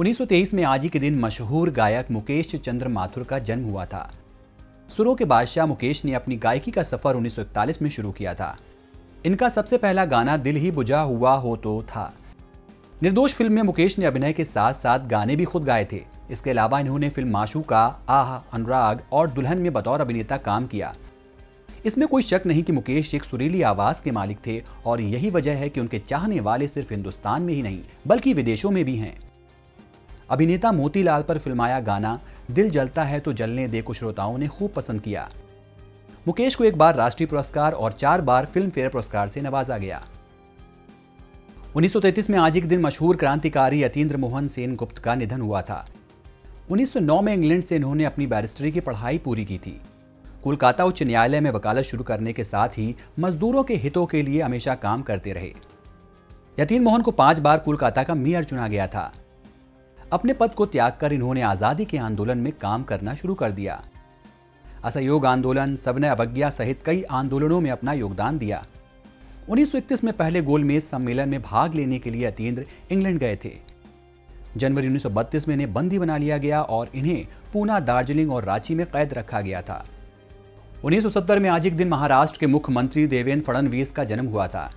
1923 में आज ही के दिन मशहूर गायक मकीश चंदर माथुर का जन्म हुआ था। सुरों के बादशाह मकीश ने अपनी गायकी का सफर 1941 में शुरू किया था। इनका सबसे पहला गाना दिल ही बुझा हुआ हो तो था। निर्दोष फिल्म में मकीश ने अभिनय के साथ साथ गाने भी खुद गाए थे। इसके अलावा इन्होंने फिल्म माशूका, आह, अनुराग और दुल्हन में बतौर अभिनेता काम किया। इसमें कोई शक नहीं कि मकीश एक सुरीली आवाज के मालिक थे और यही वजह है कि उनके चाहने वाले सिर्फ हिंदुस्तान में ही नहीं बल्कि विदेशों में भी हैं। अभिनेता मोतीलाल पर फिल्माया गाना दिल जलता है तो जलने दे को श्रोताओं ने खूब पसंद किया। मुकेश को एक बार राष्ट्रीय पुरस्कार और 4 बार फ़िल्मफेयर पुरस्कार से नवाजा गया। 1933 में आज एक दिन मशहूर क्रांतिकारी यतीन्द्र मोहन सेनगुप्त का निधन हुआ था। 1909 में इंग्लैंड से इन्होंने अपनी बैरिस्ट्री की पढ़ाई पूरी की थी। कोलकाता उच्च न्यायालय में वकालत शुरू करने के साथ ही मजदूरों के हितों के लिए हमेशा काम करते रहे। यतीन्द्र मोहन को 5 बार कोलकाता का मेयर चुना गया था। अपने पद को त्याग कर इन्होंने आज़ादी के आंदोलन में काम करना शुरू कर दिया। असहयोग आंदोलन, सविनय अवज्ञा सहित कई आंदोलनों में अपना योगदान दिया। 1931 में पहले गोलमेज सम्मेलन में भाग लेने के लिए यतीन्द्र इंग्लैंड गए थे। जनवरी 1932 में इन्हें बंदी बना लिया गया और इन्हें पूना, दार्जिलिंग और रांची में कैद रखा गया था। 1970 में आज एक दिन महाराष्ट्र के मुख्यमंत्री देवेंद्र फड़णवीस का जन्म हुआ था।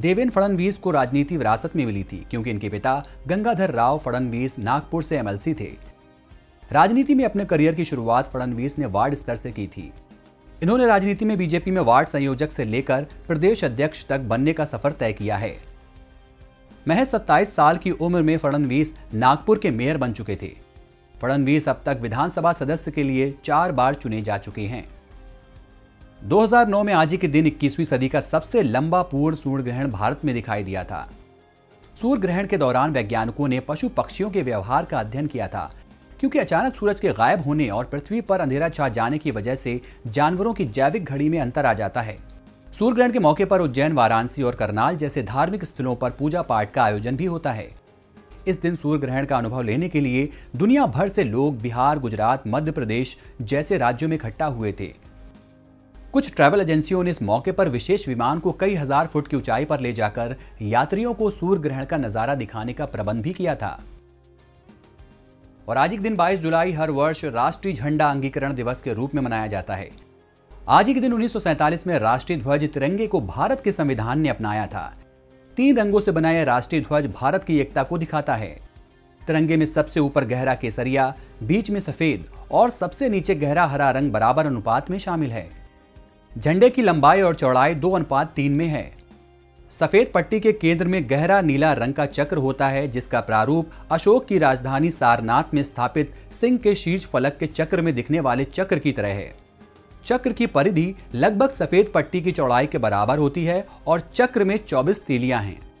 देवेंद्र फड़णवीस को राजनीति विरासत में मिली थी क्योंकि इनके पिता गंगाधर राव फड़णवीस नागपुर से एमएलसी थे। राजनीति में अपने करियर की शुरुआत फड़णवीस ने वार्ड स्तर से की थी। इन्होंने राजनीति में बीजेपी में वार्ड संयोजक से लेकर प्रदेश अध्यक्ष तक बनने का सफर तय किया है। महज 27 साल की उम्र में फड़णवीस नागपुर के मेयर बन चुके थे। फड़णवीस अब तक विधानसभा सदस्य के लिए 4 बार चुने जा चुके हैं। 2009 में आज ही के दिन 21वीं सदी का सबसे लंबा पूर्ण सूर्य ग्रहण भारत में दिखाई दिया था। सूर्य ग्रहण के दौरान वैज्ञानिकों ने पशु पक्षियों के व्यवहार का अध्ययन किया था क्योंकि अचानक सूरज के गायब होने और पृथ्वी पर अंधेरा छा जाने की वजह से जानवरों की जैविक घड़ी में अंतर आ जाता है। सूर्य ग्रहण के मौके पर उज्जैन, वाराणसी और करनाल जैसे धार्मिक स्थलों पर पूजा पाठ का आयोजन भी होता है। इस दिन सूर्य ग्रहण का अनुभव लेने के लिए दुनिया भर से लोग बिहार, गुजरात, मध्य प्रदेश जैसे राज्यों में इकट्ठा हुए थे। कुछ ट्रैवल एजेंसियों ने इस मौके पर विशेष विमान को कई हजार फुट की ऊंचाई पर ले जाकर यात्रियों को सूर्य ग्रहण का नजारा दिखाने का प्रबंध भी किया था। और आज एक दिन 22 जुलाई हर वर्ष राष्ट्रीय झंडा अंगीकरण दिवस के रूप में मनाया जाता है। आज एक दिन 1947 में राष्ट्रीय ध्वज तिरंगे को भारत के संविधान ने अपनाया था। 3 रंगों से बनाया राष्ट्रीय ध्वज भारत की एकता को दिखाता है। तिरंगे में सबसे ऊपर गहरा केसरिया, बीच में सफेद और सबसे नीचे गहरा हरा रंग बराबर अनुपात में शामिल है। झंडे की लंबाई और चौड़ाई 2:3 में है। सफेद पट्टी के केंद्र में गहरा नीला रंग का चक्र होता है जिसका प्रारूप अशोक की राजधानी सारनाथ में स्थापित सिंह के शीर्ष फलक के चक्र में दिखने वाले चक्र की तरह है। चक्र की परिधि लगभग सफेद पट्टी की चौड़ाई के बराबर होती है और चक्र में 24 तीलियां हैं।